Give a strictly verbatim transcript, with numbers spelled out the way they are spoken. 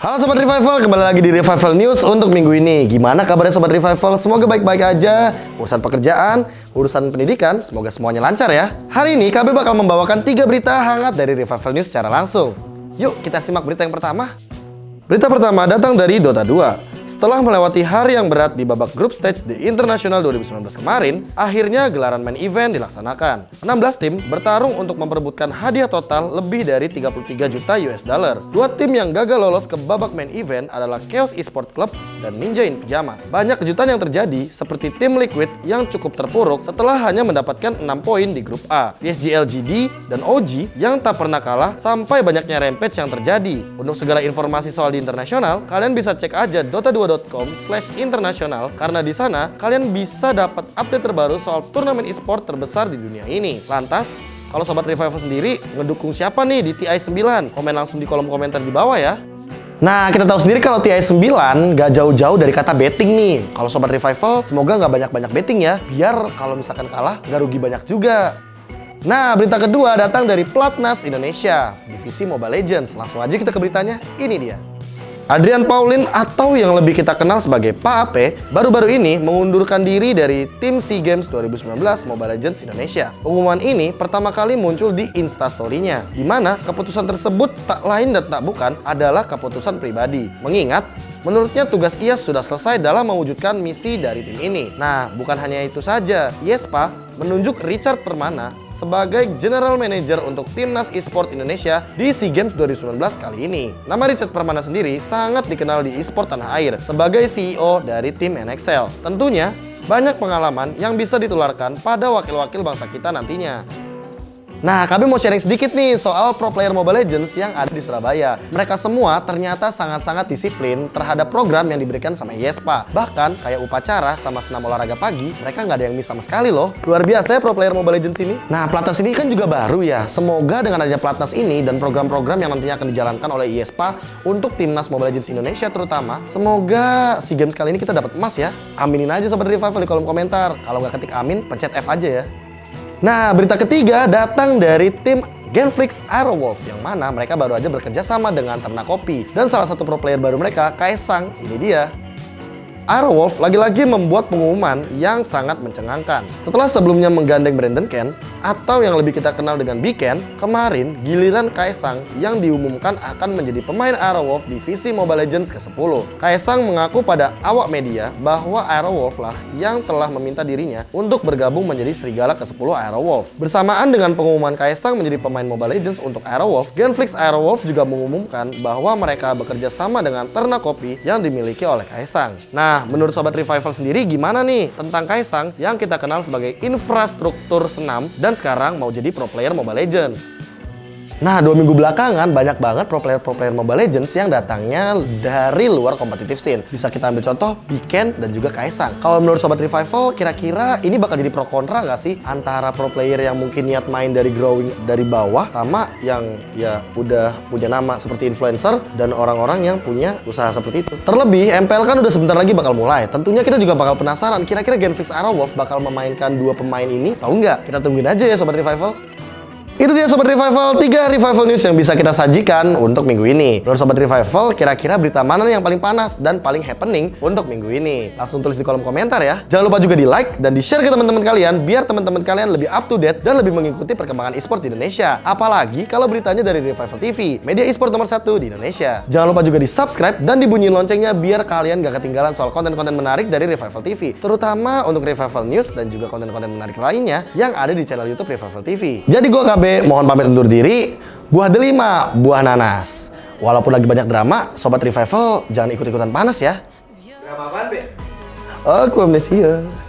Halo Sobat Revival, kembali lagi di Revival News untuk minggu ini. Gimana kabarnya Sobat Revival? Semoga baik-baik aja. Urusan pekerjaan, urusan pendidikan, semoga semuanya lancar ya. Hari ini K B bakal membawakan tiga berita hangat dari Revival News secara langsung. Yuk kita simak berita yang pertama. Berita pertama datang dari Dota dua. Setelah melewati hari yang berat di babak grup stage The International dua ribu sembilan belas kemarin, akhirnya gelaran main event dilaksanakan. enam belas tim bertarung untuk memperebutkan hadiah total lebih dari tiga puluh tiga juta U S dollar. Dua tim yang gagal lolos ke babak main event adalah Chaos Esports Club dan Ninja in Pyjama. Banyak kejutan yang terjadi, seperti tim Liquid yang cukup terpuruk setelah hanya mendapatkan enam poin di grup A, P S G L G D dan O G yang tak pernah kalah sampai banyaknya rampage yang terjadi. Untuk segala informasi soal di internasional, kalian bisa cek aja dota dua dot com slash internasional karena di sana kalian bisa dapat update terbaru soal turnamen e-sport terbesar di dunia ini. Lantas, kalau Sobat Revival sendiri ngedukung siapa nih di T I sembilan? Komen langsung di kolom komentar di bawah ya. Nah, kita tahu sendiri kalau T I sembilan gak jauh-jauh dari kata betting nih. Kalau Sobat Revival, semoga gak banyak-banyak betting ya, biar kalau misalkan kalah gak rugi banyak juga. Nah, berita kedua datang dari Platnas Indonesia, divisi Mobile Legends. Langsung aja kita ke beritanya, ini dia. Adrian Paulin atau yang lebih kita kenal sebagai Pak A P baru-baru ini mengundurkan diri dari tim SEA Games dua ribu sembilan belas Mobile Legends Indonesia. Pengumuman ini pertama kali muncul di Instastory-nya, di mana keputusan tersebut tak lain dan tak bukan adalah keputusan pribadi. Mengingat, menurutnya tugas I A S sudah selesai dalam mewujudkan misi dari tim ini. Nah, bukan hanya itu saja, Yespa menunjuk Richard Permana sebagai General Manager untuk Timnas Esport Indonesia di SEA Games dua ribu sembilan belas kali ini. Nama Richard Permana sendiri sangat dikenal di esport tanah air sebagai C E O dari tim N X L. Tentunya banyak pengalaman yang bisa ditularkan pada wakil-wakil bangsa kita nantinya. Nah, kami mau sharing sedikit nih soal pro player Mobile Legends yang ada di Surabaya. Mereka semua ternyata sangat-sangat disiplin terhadap program yang diberikan sama Yespa. Bahkan kayak upacara sama senam olahraga pagi, mereka nggak ada yang miss sama sekali loh. Luar biasa ya pro player Mobile Legends ini. Nah, Platnas ini kan juga baru ya. Semoga dengan adanya Platnas ini dan program-program yang nantinya akan dijalankan oleh Yespa untuk timnas Mobile Legends Indonesia terutama, semoga SEA Games kali ini kita dapat emas ya. Aminin aja Sobat Revival di kolom komentar. Kalau nggak ketik amin, pencet F aja ya. Nah, berita ketiga datang dari tim Genflix Aerowolf, yang mana mereka baru aja bekerja sama dengan Ternak Kopi. Dan salah satu pro player baru mereka, Kaesang, ini dia. Aerowolf lagi-lagi membuat pengumuman yang sangat mencengangkan. Setelah sebelumnya menggandeng Brandon Ken, atau yang lebih kita kenal dengan Biken, kemarin giliran Kaesang yang diumumkan akan menjadi pemain Aerowolf divisi Mobile Legends ke sepuluh. Kaesang mengaku pada awak media bahwa Aerowolf lah yang telah meminta dirinya untuk bergabung menjadi serigala ke sepuluh Aerowolf. Bersamaan dengan pengumuman Kaesang menjadi pemain Mobile Legends untuk Aerowolf, Genflix Aerowolf juga mengumumkan bahwa mereka bekerja sama dengan Ternak Kopi yang dimiliki oleh Kaesang. Nah, menurut Sobat Revival sendiri gimana nih tentang Kaesang yang kita kenal sebagai infrastruktur senam dan sekarang mau jadi pro player Mobile Legends? Nah, dua minggu belakangan banyak banget pro player-pro player Mobile Legends yang datangnya dari luar kompetitif scene. Bisa kita ambil contoh Biken dan juga Kaesang. Kalau menurut Sobat Revival, kira-kira ini bakal jadi pro kontra nggak sih antara pro player yang mungkin niat main dari growing dari bawah sama yang ya udah punya nama seperti influencer dan orang-orang yang punya usaha seperti itu. Terlebih M P L kan udah sebentar lagi bakal mulai. Tentunya kita juga bakal penasaran kira-kira Genflix Aerowolf bakal memainkan dua pemain ini atau enggak. Kita tungguin aja ya Sobat Revival. Itu dia Sobat Revival, tiga Revival News yang bisa kita sajikan untuk minggu ini. Menurut Sobat Revival, kira-kira berita mana yang paling panas dan paling happening untuk minggu ini? Langsung tulis di kolom komentar ya. Jangan lupa juga di like dan di share ke teman-teman kalian, biar teman-teman kalian lebih up to date dan lebih mengikuti perkembangan e-sport di Indonesia. Apalagi kalau beritanya dari Revival T V, media e-sport nomor satu di Indonesia. Jangan lupa juga di subscribe dan dibunyiin loncengnya biar kalian gak ketinggalan soal konten-konten menarik dari Revival T V. Terutama untuk Revival News dan juga konten-konten menarik lainnya yang ada di channel YouTube Revival T V. Jadi gua K B mohon pamit undur diri. Buah delima, buah nanas. Walaupun lagi banyak drama, Sobat Revival jangan ikut-ikutan panas ya. Drama apaan, Be? Aku amnesia.